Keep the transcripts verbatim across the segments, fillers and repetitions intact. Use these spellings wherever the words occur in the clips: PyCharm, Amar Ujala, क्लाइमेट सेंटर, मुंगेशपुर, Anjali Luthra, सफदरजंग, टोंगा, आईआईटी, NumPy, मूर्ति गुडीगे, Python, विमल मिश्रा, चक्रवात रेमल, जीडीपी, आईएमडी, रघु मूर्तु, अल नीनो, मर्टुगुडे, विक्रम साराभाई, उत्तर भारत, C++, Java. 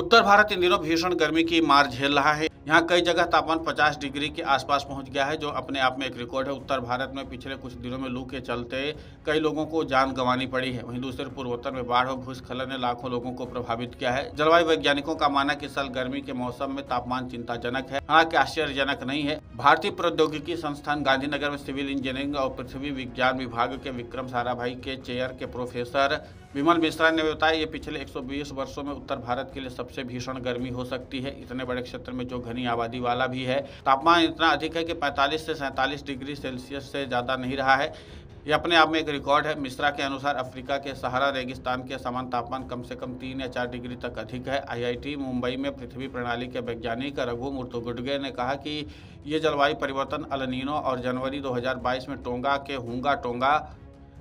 उत्तर भारत इन दिनों भीषण गर्मी की मार झेल रहा है। यहाँ कई जगह तापमान पचास डिग्री के आसपास पहुँच गया है, जो अपने आप में एक रिकॉर्ड है। उत्तर भारत में पिछले कुछ दिनों में लू के चलते कई लोगों को जान गंवानी पड़ी है। वहीं दूसरे पूर्वोत्तर में बाढ़ और भूस्खलन ने लाखों लोगों को प्रभावित किया है। जलवायु वैज्ञानिकों का मानना है कि इस साल गर्मी के मौसम में तापमान चिंताजनक है, हालांकि आश्चर्यजनक नहीं है। भारतीय प्रौद्योगिकी संस्थान गांधीनगर में सिविल इंजीनियरिंग और पृथ्वी विज्ञान विभाग के विक्रम साराभाई के चेयर के प्रोफेसर विमल मिश्रा ने बताया, ये पिछले एक सौ बीस वर्षों में उत्तर भारत के लिए सबसे भीषण गर्मी हो सकती है। इतने बड़े क्षेत्र में जो घनी आबादी वाला भी है, तापमान इतना अधिक है कि पैंतालीस से सैंतालीस डिग्री सेल्सियस से ज़्यादा नहीं रहा है। ये अपने आप में एक रिकॉर्ड है। मिश्रा के अनुसार अफ्रीका के सहारा रेगिस्तान के समान तापमान कम से कम तीन या चार डिग्री तक अधिक है। आईआईटी मुंबई में पृथ्वी प्रणाली के वैज्ञानिक रघु मूर्तु ने कहा कि ये जलवायु परिवर्तन अल नीनो और जनवरी दो हज़ार बाईस में टोंगा के हुंगा टोंगा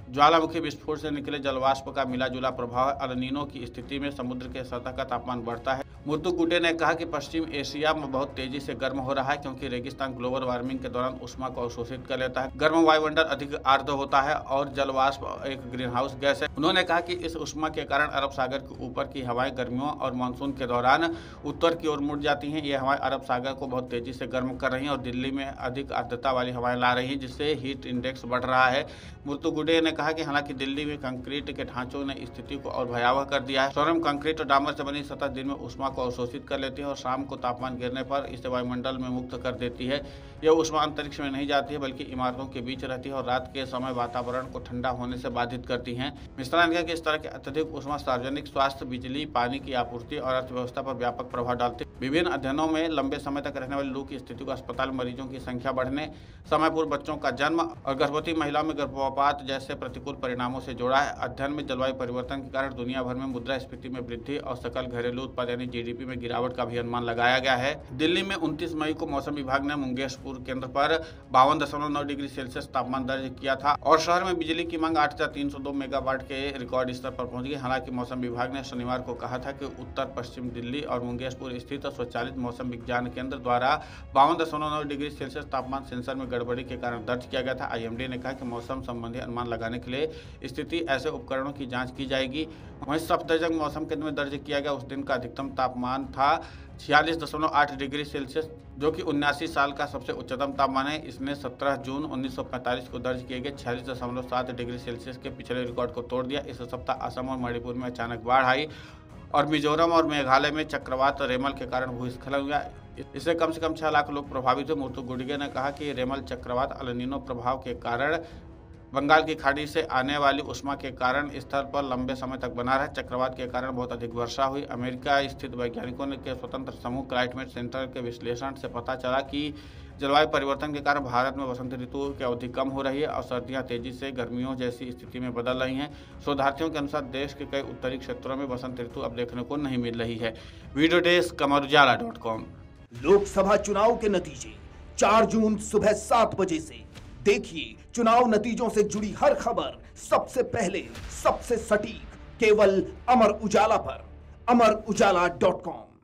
ज्वालामुखी विस्फोट से निकले जलवाष्प का मिलाजुला प्रभाव है। अल नीनो की स्थिति में समुद्र के सतह का तापमान बढ़ता है। मर्टुगुडे ने कहा कि पश्चिम एशिया में बहुत तेजी से गर्म हो रहा है, क्योंकि रेगिस्तान ग्लोबल वार्मिंग के दौरान ऊष्मा को अवशोषित कर लेता है। गर्म वायुमंडल अधिक आर्द्र होता है और जलवाष्प एक ग्रीनहाउस गैस है। उन्होंने कहा कि इस ऊष्मा के कारण अरब सागर के ऊपर की हवाएं गर्मियों और मानसून के दौरान उत्तर की ओर मुड़ जाती हैं। ये हवाएं अरब सागर को बहुत तेजी से गर्म कर रही हैं और दिल्ली में अधिक आर्द्रता वाली हवाएं ला रही हैं, जिससे हीट इंडेक्स बढ़ रहा है। मर्टुगुडे ने कहा कि हालांकि दिल्ली में कंक्रीट के ढांचों ने स्थिति को और भयावह कर दिया है। सोरम कंक्रीट और डामर से बनी सतह दिन में ऊष्मा को अवशोषित कर लेती है और शाम को तापमान गिरने पर इसे वायुमंडल में मुक्त कर देती है। यह ऊष्मा अंतरिक्ष में नहीं जाती है, बल्कि इमारतों के बीच रहती है और रात के समय वातावरण को ठंडा होने से बाधित करती है। मिश्रा ने कहा कि इस तरह की अत्यधिक ऊष्मा सार्वजनिक स्वास्थ्य, बिजली, पानी की आपूर्ति और अर्थव्यवस्था पर व्यापक प्रभाव डालती है। विभिन्न अध्ययनों में लंबे समय तक रहने वाली लू की स्थिति को अस्पताल मरीजों की संख्या बढ़ने, समय पूर्व बच्चों का जन्म और गर्भवती महिलाओं में गर्भपात जैसे प्रतिकूल परिणामों से जोड़ा है। अध्ययन में जलवायु परिवर्तन के कारण दुनिया भर में मुद्रास्फीति में वृद्धि और सकल घरेलू उत्पाद यानी जीडीपी में गिरावट का भी अनुमान लगाया गया है। दिल्ली में उनतीस मई को मौसम विभाग ने मुंगेशपुर केंद्र पर बावन दशमलव नौ डिग्री सेल्सियस तापमान दर्ज किया था और शहर में बिजली की मांग आठ हजार तीन सौ दो मेगावाट के रिकॉर्ड स्तर पर पहुंच गई। हालांकि मौसम विभाग ने शनिवार को कहा था कि उत्तर पश्चिम दिल्ली और मुंगेशपुर स्थित स्वचालित मौसम विज्ञान केंद्र द्वारा बावन दशमलव नौ डिग्री सेल्सियस तापमान सेंसर में गड़बड़ी के कारण दर्ज किया गया था। आईएमडी ने कहा कि मौसम संबंधी अनुमान लगाने के लिए स्थिति ऐसे उपकरणों की जांच की जाएगी। वहीं सफदरजंग मौसम केंद्र में दर्ज किया गया उस दिन का अधिकतम तापमान था छियालीस दशमलव आठ डिग्री सेल्सियस, जो कि उन्यासी साल का सबसे उच्चतम तापमान है। इसने सत्रह जून उन्नीस सौ पैंतालीस को दर्ज किए गए छियालीस दशमलव सात डिग्री सेल्सियस के पिछले रिकॉर्ड को तोड़ दिया। इस सप्ताह असम और मणिपुर में अचानक बाढ़ आई और मिजोरम और मेघालय में चक्रवात रेमल के कारण भूस्खलन हुआ। इससे कम से कम छह लाख लोग प्रभावित हुए। मूर्ति गुडीगे ने कहा कि रेमल चक्रवात अल नीनो प्रभाव के कारण बंगाल की खाड़ी से आने वाली उष्मा के कारण स्थल पर लंबे समय तक बना रहा। चक्रवात के कारण बहुत अधिक वर्षा हुई। अमेरिका स्थित वैज्ञानिकों ने के स्वतंत्र समूह क्लाइमेट सेंटर के विश्लेषण से पता चला कि जलवायु परिवर्तन के कारण भारत में वसंत ऋतु की अवधि कम हो रही है और सर्दियां तेजी से गर्मियों जैसी स्थिति में बदल रही हैं। शोधार्थियों के अनुसार देश के कई उत्तरी क्षेत्रों में वसंत ऋतु अब देखने को नहीं मिल रही है। Video desk Amar Ujala dot com. Lok Sabha चुनाव के नतीजे चार जून सुबह सात बजे से देखिए। चुनाव नतीजों से जुड़ी हर खबर सबसे पहले, सबसे सटीक, केवल अमर उजाला पर, अमर उजाला डॉट कॉम।